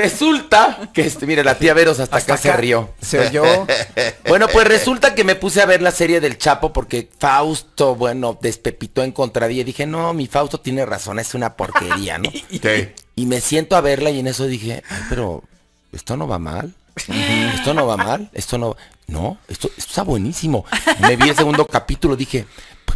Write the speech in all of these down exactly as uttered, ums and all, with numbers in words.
Resulta que, este, mira, la tía Veros hasta, hasta acá, acá se rió. Se oyó. Bueno, pues resulta que me puse a ver la serie del Chapo porque Fausto, bueno, despepitó en contradía. Dije, no, mi Fausto tiene razón, es una porquería, ¿no? Sí. Y me siento a verla y en eso dije, ay, pero esto no va mal. Esto no va mal. Esto no... No, esto, esto está buenísimo. Me vi el segundo capítulo, dije...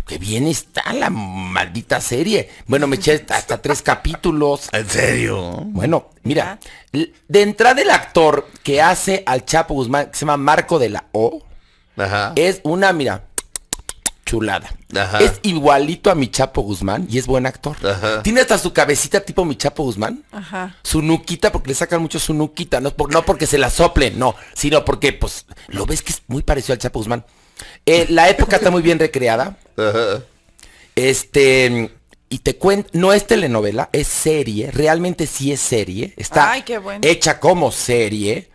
Que bien está la maldita serie. Bueno, me eché hasta tres capítulos. ¿En serio? Bueno, mira, de entrada el actor que hace al Chapo Guzmán, que se llama Marco de la O, ajá, es una, mira, chulada. Ajá. Es igualito a mi Chapo Guzmán y es buen actor. Ajá. Tiene hasta su cabecita tipo mi Chapo Guzmán. Ajá. Su nuquita, porque le sacan mucho su nuquita, no, por, no porque se la soplen, no, sino porque, pues, lo ves que es muy parecido al Chapo Guzmán. Eh, la época está muy bien recreada. Uh-huh. Este, y te cuento, no es telenovela, es serie, realmente sí es serie, está Ay, qué bueno. hecha como serie,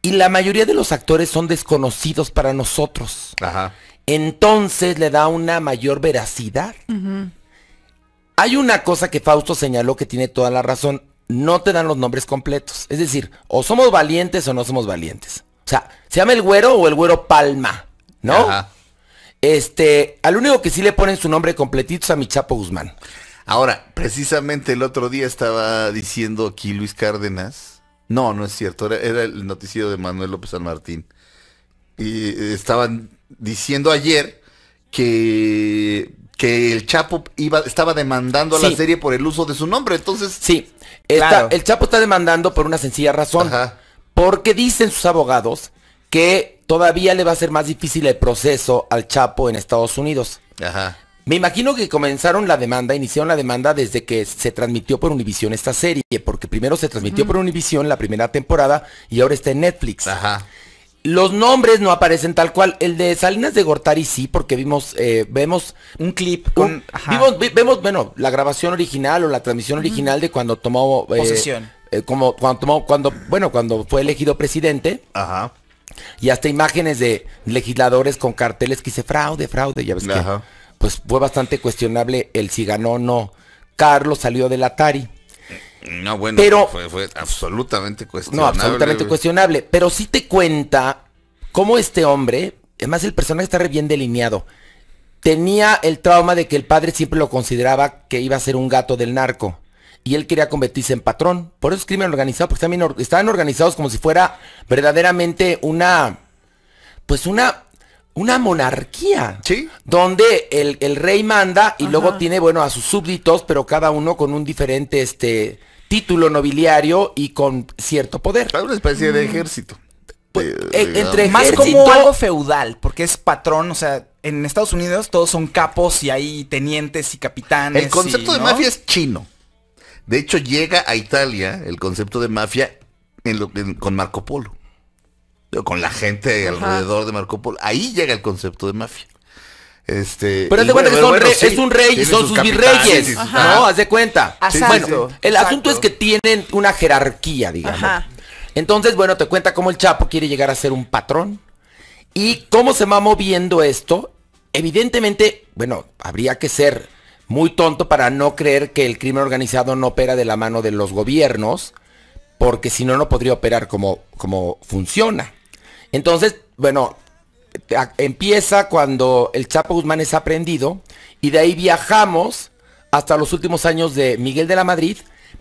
y la mayoría de los actores son desconocidos para nosotros. Ajá. Entonces le da una mayor veracidad. Uh-huh. Hay una cosa que Fausto señaló que tiene toda la razón, no te dan los nombres completos, es decir, o somos valientes o no somos valientes. O sea, se llama el Güero o el Güero Palma, ¿no? Ajá. Este, al único que sí le ponen su nombre completito es a mi Chapo Guzmán. Ahora, precisamente el otro día estaba diciendo aquí Luis Cárdenas. No, no es cierto, era, era el noticiero de Manuel López San Martín. Y estaban diciendo ayer que, que el Chapo iba, estaba demandando a sí. la serie por el uso de su nombre, entonces... Sí, está, claro. el Chapo está demandando por una sencilla razón. Ajá. Porque dicen sus abogados que... Todavía le va a ser más difícil el proceso al Chapo en Estados Unidos. Ajá. Me imagino que comenzaron la demanda, iniciaron la demanda desde que se transmitió por Univisión esta serie, porque primero se transmitió mm. por Univisión la primera temporada y ahora está en Netflix. Ajá. Los nombres no aparecen tal cual. El de Salinas de Gortari sí, porque vimos, eh, vemos un clip. Un, ajá. Vimos, vi, vemos, bueno, la grabación original o la transmisión mm. original de cuando tomó... Eh, Posesión. Eh, como cuando tomó, cuando, bueno, cuando fue elegido presidente. Ajá. Y hasta imágenes de legisladores con carteles que dice fraude, fraude, ya ves que pues fue bastante cuestionable el si ganó o no. Carlos salió del Atari. No, bueno, pero, fue, fue absolutamente cuestionable. No, absolutamente cuestionable, pero sí te cuenta cómo este hombre, además el personaje está re bien delineado, tenía el trauma de que el padre siempre lo consideraba que iba a ser un gato del narco. Y él quería convertirse en patrón. Por eso es crimen organizado, porque también or estaban organizados como si fuera verdaderamente una, pues una, una monarquía. Sí. Donde el, el rey manda y Ajá. luego tiene, bueno, a sus súbditos, pero cada uno con un diferente este título nobiliario y con cierto poder. Una especie de ejército. Pues, eh, entre más ejército, como algo feudal, porque es patrón, o sea, en Estados Unidos todos son capos y hay tenientes y capitanes. El concepto y, ¿no? de mafia es chino. De hecho, llega a Italia el concepto de mafia en lo, en, con Marco Polo. Con la gente Ajá. alrededor de Marco Polo. Ahí llega el concepto de mafia. Este, pero haz de cuenta bueno, que son bueno, re, sí, es un rey y son sus, sus virreyes. Sus, no, haz de cuenta. Sí, bueno, sí, sí. el Exacto. asunto es que tienen una jerarquía, digamos. Ajá. Entonces, bueno, te cuenta cómo el Chapo quiere llegar a ser un patrón. Y cómo se va moviendo esto. Evidentemente, bueno, habría que ser... muy tonto para no creer que el crimen organizado no opera de la mano de los gobiernos, porque si no, no podría operar como, como funciona. Entonces, bueno, empieza cuando el Chapo Guzmán es aprehendido, y de ahí viajamos hasta los últimos años de Miguel de la Madrid,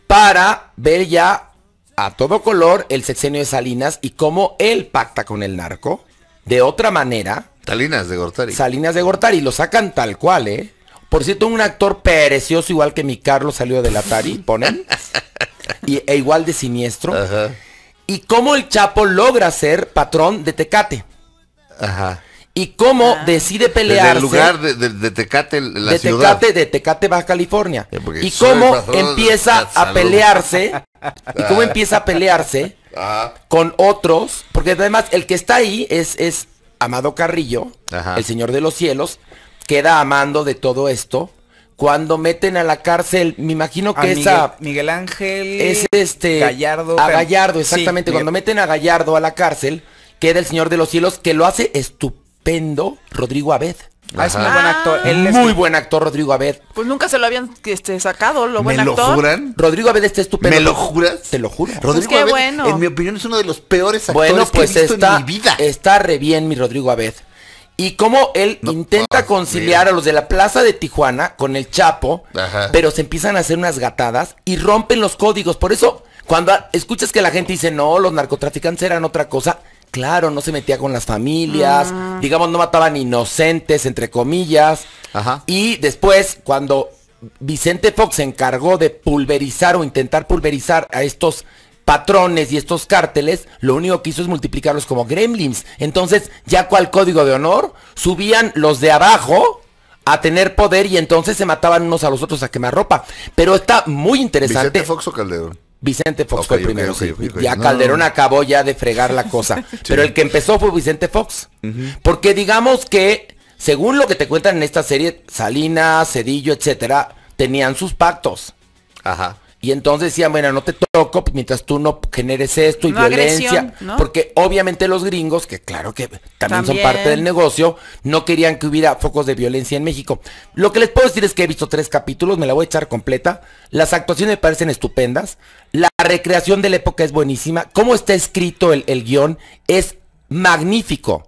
para ver ya a todo color el sexenio de Salinas y cómo él pacta con el narco, de otra manera. Salinas de Gortari. Salinas de Gortari, lo sacan tal cual, ¿eh? Por cierto, un actor perecioso, igual que mi Carlos salió del Atari, ponen, y, e igual de siniestro. Ajá. Y cómo el Chapo logra ser patrón de Tecate. Ajá. Y cómo ah. decide pelearse. Desde el lugar de, de, de Tecate, la de ciudad. Tecate, de Tecate, Baja California. Porque y cómo empieza a pelearse, y cómo empieza a pelearse ah. con otros, porque además el que está ahí es, es Amado Carrillo, Ajá. el señor de los cielos, queda a mando de todo esto. Cuando meten a la cárcel, me imagino que es a Miguel Ángel es este, Gallardo. A Gallardo, exactamente. Sí, cuando meten a Gallardo a la cárcel, queda el señor de los cielos, que lo hace estupendo Rodrigo Abed. Ah, es muy buen actor. Él es muy buen actor, Rodrigo Abed. Pues nunca se lo habían este, sacado, lo buen actor. ¿Me lo juran? Rodrigo Abed está estupendo. ¿Me lo juras? Te lo juro. Rodrigo pues Abed, bueno. en mi opinión, es uno de los peores actores bueno, pues que he visto está, en mi vida. Está re bien mi Rodrigo Abed. Y cómo él no, intenta oh, conciliar bien. a los de la Plaza de Tijuana con el Chapo, Ajá. pero se empiezan a hacer unas gatadas y rompen los códigos. Por eso, cuando escuchas que la gente dice, no, los narcotraficantes eran otra cosa... Claro, no se metía con las familias, ah. digamos, no mataban inocentes, entre comillas. Ajá. Y después, cuando Vicente Fox se encargó de pulverizar o intentar pulverizar a estos patrones y estos cárteles, lo único que hizo es multiplicarlos como gremlins. Entonces, ya cual código de honor, subían los de abajo a tener poder y entonces se mataban unos a los otros a quemarropa. Pero está muy interesante. ¿Vicente Fox o Calderón? Vicente Fox okay, fue el primero, okay, okay, okay. ya Calderón no. acabó ya de fregar la cosa, sí. pero el que empezó fue Vicente Fox, uh-huh. porque digamos que, según lo que te cuentan en esta serie, Salinas, Cedillo, etcétera, tenían sus pactos, Ajá. y entonces decían, bueno, no te toco mientras tú no generes esto y no violencia, agresión, ¿no? porque obviamente los gringos, que claro que también, también son parte del negocio, no querían que hubiera focos de violencia en México. Lo que les puedo decir es que he visto tres capítulos, me la voy a echar completa, las actuaciones me parecen estupendas, la recreación de la época es buenísima. Cómo está escrito el, el guión es magnífico.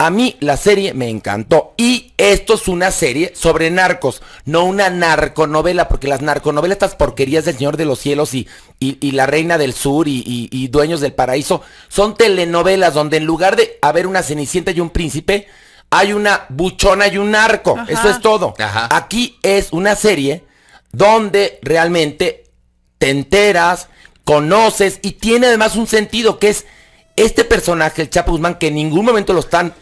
A mí la serie me encantó. Y esto es una serie sobre narcos, no una narconovela, porque las narconovelas, estas porquerías del Señor de los Cielos y, y, y La Reina del Sur y, y, y Dueños del Paraíso, son telenovelas donde en lugar de haber una Cenicienta y un príncipe, hay una buchona y un narco. Ajá. Eso es todo. Ajá. Aquí es una serie donde realmente... te enteras, conoces y tiene además un sentido que es este personaje, el Chapo Guzmán, que en ningún momento lo están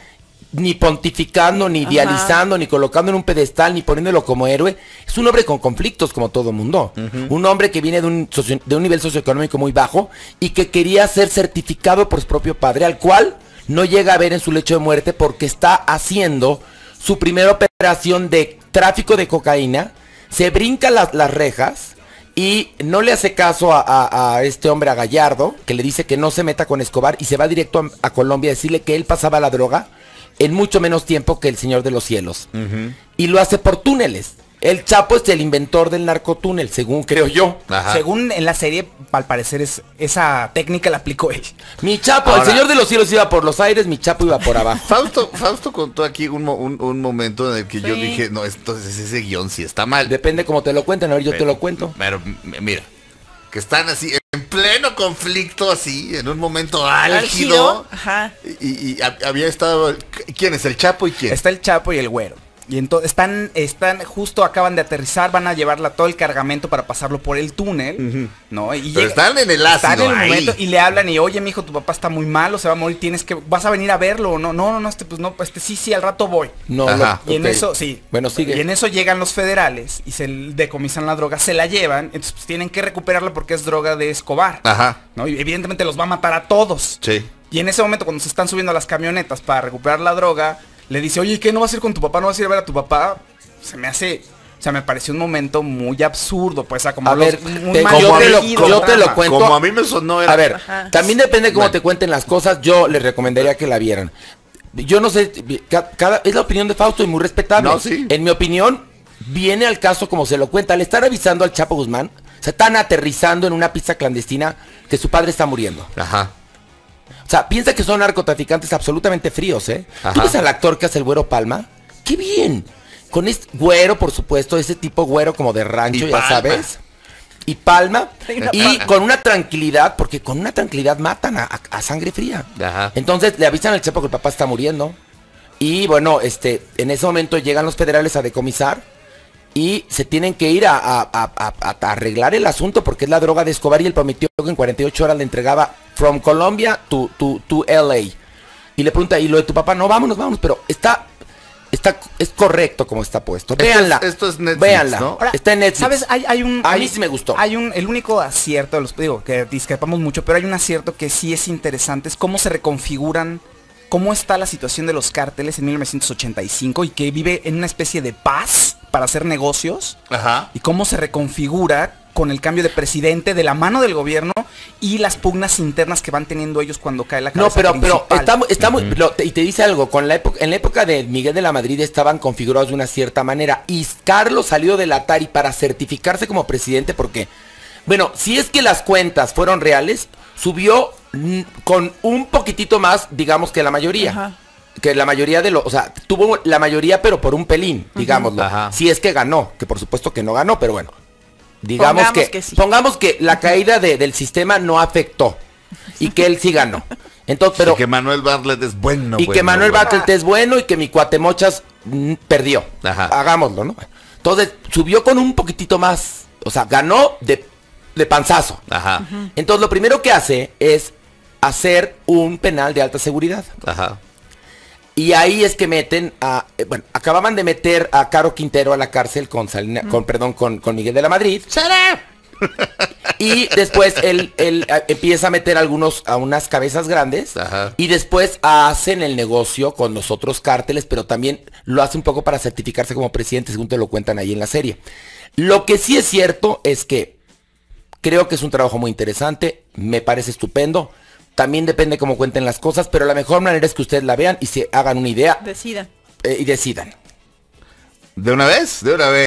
ni pontificando, ni Ajá. idealizando, ni colocando en un pedestal, ni poniéndolo como héroe. Es un hombre con conflictos como todo mundo. Uh-huh. Un hombre que viene de un, socio, de un nivel socioeconómico muy bajo y que quería ser certificado por su propio padre, al cual no llega a ver en su lecho de muerte porque está haciendo su primera operación de tráfico de cocaína, se brinca las, las rejas. Y no le hace caso a, a, a este hombre, a Gallardo, que le dice que no se meta con Escobar y se va directo a, a Colombia a decirle que él pasaba la droga en mucho menos tiempo que el Señor de los Cielos. Uh-huh. Y lo hace por túneles. El Chapo es el inventor del narcotúnel, según creo yo. Ajá. Según en la serie, al parecer es, esa técnica la aplicó él. Mi Chapo, ahora, el Señor de los Cielos iba por los aires, mi Chapo iba por abajo. Fausto, Fausto contó aquí un, un, un momento en el que sí. yo dije, no, entonces ese guión sí está mal. Depende cómo te lo cuenten, a ver, yo pero, te lo cuento. Pero mira, que están así, en pleno conflicto así, en un momento álgido. Ajá. Y, y había estado, ¿quién es? ¿El Chapo y quién? Está el Chapo y el Güero. Y entonces están, están, justo acaban de aterrizar, van a llevarla todo el cargamento para pasarlo por el túnel, uh-huh. ¿no? Y pero están en el ácido, están en el ahí. momento y le hablan y, oye, mijo, tu papá está muy malo, se va a morir, tienes que, vas a venir a verlo o no, no, no, no, este, pues no, este, sí, sí, al rato voy. No, Ajá, lo, y okay. en eso, sí. Bueno, sigue. Y en eso llegan los federales y se decomisan la droga, se la llevan, entonces pues, tienen que recuperarla porque es droga de Escobar. Ajá. ¿No? Y evidentemente los va a matar a todos. Sí. Y en ese momento cuando se están subiendo a las camionetas para recuperar la droga, le dice, oye, ¿qué? ¿No vas a ir con tu papá? ¿No vas a ir a ver a tu papá? Se me hace... O sea, me pareció un momento muy absurdo, pues, o sea, como... A ver, te, mal, como yo, te lo, elegido, yo te lo cuento... Como a mí me sonó... Era... A ver, Ajá. también depende cómo bueno. te cuenten las cosas, yo les recomendaría que la vieran. Yo no sé, cada, cada, es la opinión de Fausto y muy respetable. No, sí. En mi opinión, viene al caso como se lo cuenta. Le están avisando al Chapo Guzmán, o sea, están aterrizando en una pista clandestina que su padre está muriendo. Ajá. O sea, piensa que son narcotraficantes absolutamente fríos, ¿eh? Ajá. ¿Tú ves al actor que hace el Güero Palma? ¡Qué bien! Con este Güero, por supuesto, ese tipo Güero como de rancho, y ya Palma. sabes. Y Palma. Y con una tranquilidad, porque con una tranquilidad matan a, a, a sangre fría. Ajá. Entonces le avisan al Chapo que el papá está muriendo. Y bueno, este, en ese momento llegan los federales a decomisar. Y se tienen que ir a, a, a, a, a arreglar el asunto porque es la droga de Escobar y él prometió que en cuarenta y ocho horas le entregaba from Colombia to, to, to L A. Y le pregunta, ¿y lo de tu papá? No, vámonos, vámonos, pero está... Está, es correcto como está puesto. Véanla. Esto es, esto es Netflix, véanla, ¿no? Ahora, está en Netflix. ¿Sabes? Hay, hay un... A mí sí me gustó. Hay un... El único acierto, los digo, que discrepamos mucho, pero hay un acierto que sí es interesante, es cómo se reconfiguran, cómo está la situación de los cárteles en mil novecientos ochenta y cinco y que vive en una especie de paz para hacer negocios. Ajá. Y cómo se reconfigura con el cambio de presidente de la mano del gobierno y las pugnas internas que van teniendo ellos cuando cae la cabeza No, pero, principal. pero estamos, estamos uh-huh. pero, y te dice algo, con la época, en la época de Miguel de la Madrid estaban configurados de una cierta manera, y Carlos salió del Atari para certificarse como presidente porque, bueno, si es que las cuentas fueron reales, subió con un poquitito más, digamos, que la mayoría. Ajá. Que la mayoría de los, o sea, tuvo la mayoría pero por un pelín, uh-huh. digámoslo. Ajá. Si es que ganó, que por supuesto que no ganó, pero bueno. Digamos pongamos que, que sí. pongamos que la caída de, del sistema no afectó y que él sí ganó. Entonces, pero, y que Manuel Bartlett es bueno. Y bueno, que Manuel bueno. Bartlett es bueno y que mi Cuatemochas mm, perdió. Ajá. Hagámoslo, ¿no? Entonces, subió con un poquitito más, o sea, ganó de, de panzazo. Ajá. Uh-huh. Entonces, lo primero que hace es hacer un penal de alta seguridad. Ajá. Y ahí es que meten a, bueno, acababan de meter a Caro Quintero a la cárcel con Salina, mm. con, perdón, con, con Miguel de la Madrid. ¡Sara! Y después él, él empieza a meter algunos, a unas cabezas grandes. Ajá. Y después hacen el negocio con los otros cárteles, pero también lo hace un poco para certificarse como presidente, según te lo cuentan ahí en la serie. Lo que sí es cierto es que creo que es un trabajo muy interesante, me parece estupendo. También depende cómo cuenten las cosas, pero la mejor manera es que ustedes la vean y se hagan una idea. Decidan. Eh, y decidan. ¿De una vez? De una vez.